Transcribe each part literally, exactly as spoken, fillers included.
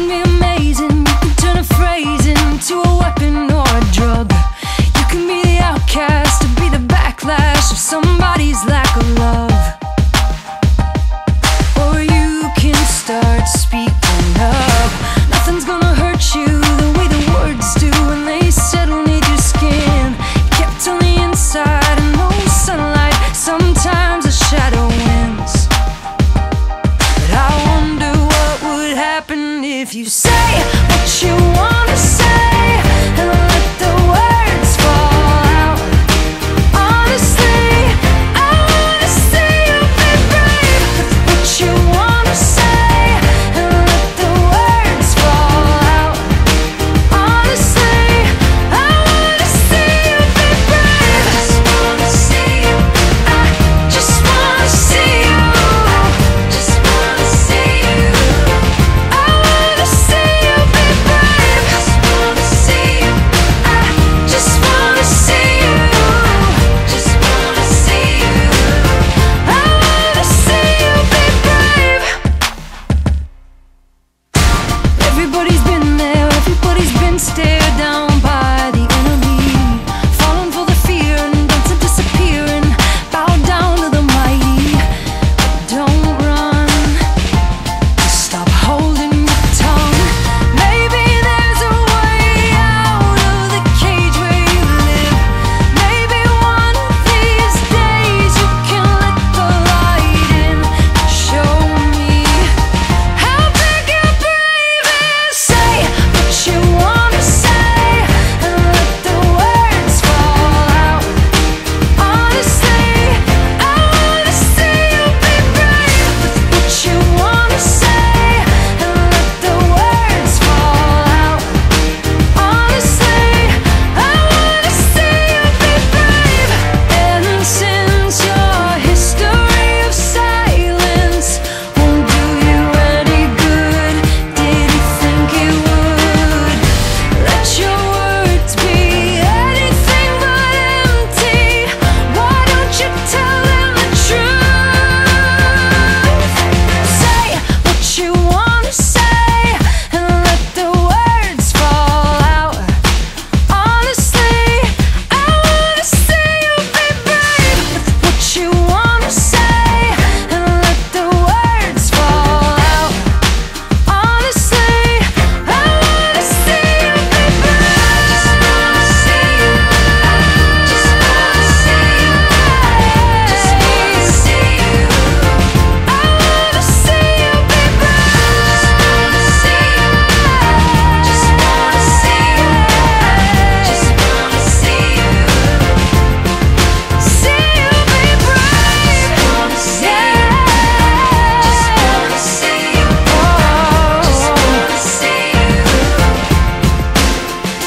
can be amazing. You can turn a phrase into a weapon or a drug. You can be the outcast, to be the backlash of somebody's lack of love. Or you can start speaking up. Nothing's gonna hurt you the way the words do when they settle near your skin. Kept on the inside and no sunlight. Sometimes a shadow wins. If you say what you wanna say and let the words fall out, honestly, I wanna see you be brave. If what you wanna say and let the words fall out, honestly, I wanna see you be brave. I just wanna see you. I just wanna see you. I just wanna see you. Everybody's been there, everybody's been stared down by the enemy, falling for the fear and dancing, disappearing, bow down to the mighty, but don't run, stop holding your tongue, maybe there's a way out of the cage where you live, maybe one of these days you can let the light in, show me how big your brave is. Say what you wanna say and let the words fall out. Honestly, I wanna see you be brave. What you wanna say and let the words fall out. Honestly, I wanna see you be brave. And since your history of silence won't do you any good, did you think it would? Let your words be anything but empty. Why don't you tell them the truth? Say what you wanna say and let the words fall out. Honestly, I wanna see you be brave. What you wanna say and let the words fall out. Honestly, I wanna see you be brave. I just wanna see you. I just wanna see you. I just wanna see you. I wanna see you be brave. I just wanna see you. I just wanna see you. I just wanna see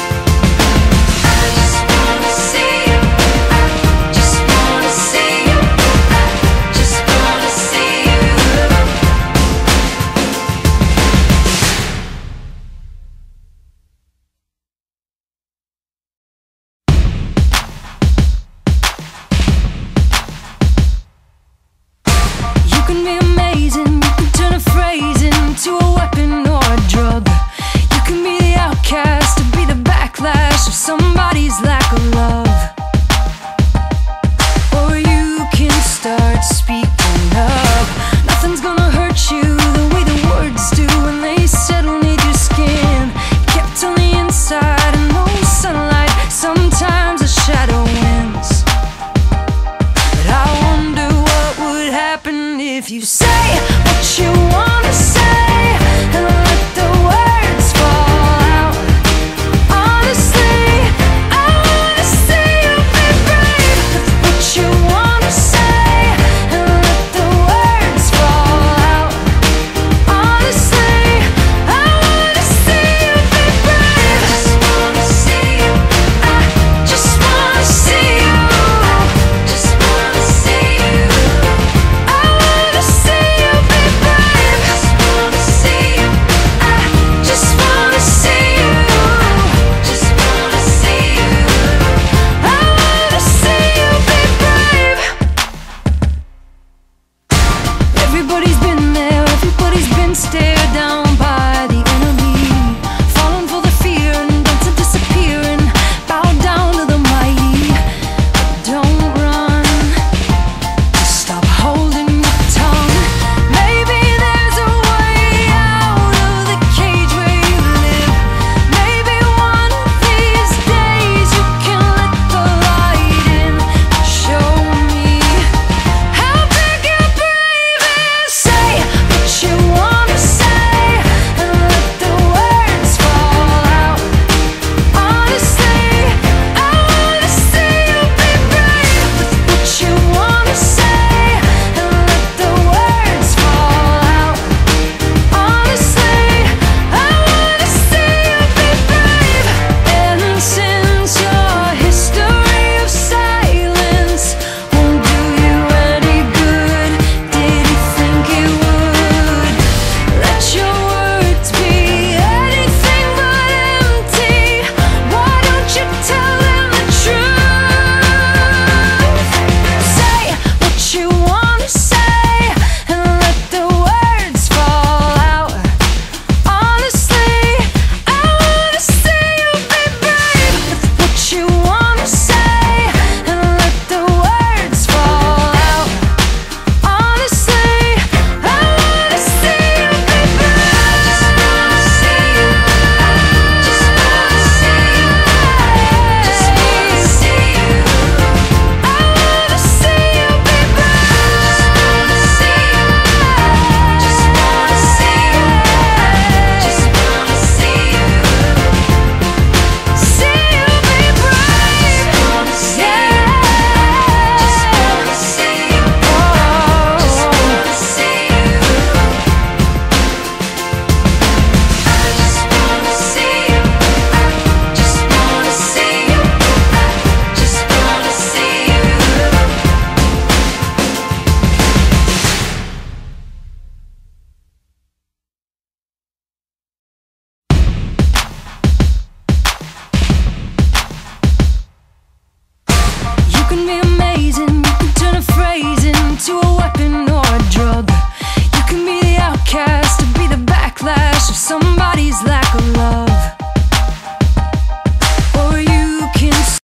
you. See you be brave. Yeah. Just wanna see you. Just wanna see you. I just wanna see you. I just wanna see you. I just wanna see you. You can be amazing, you can turn a phrase into a weapon or a drug. You can be the outcast, to be the backlash of somebody's lack of love. Or you can start speaking up. Nothing's gonna hurt you the way the words do when they settle near your skin. Kept on the inside and no sunlight. Sometimes a shadow wins. But I wonder what would happen if you say what you wanna say and let the words fall out. Honestly, I wanna see you be brave. What you wanna say and let the words fall out. Honestly, I wanna see you be brave. I just wanna see you. I just wanna see you. I just wanna see you. I wanna see you be brave. I just wanna see you. I just wanna see you. Just wanna see you. I wanna see you be brave. Everybody's been there, everybody's been stared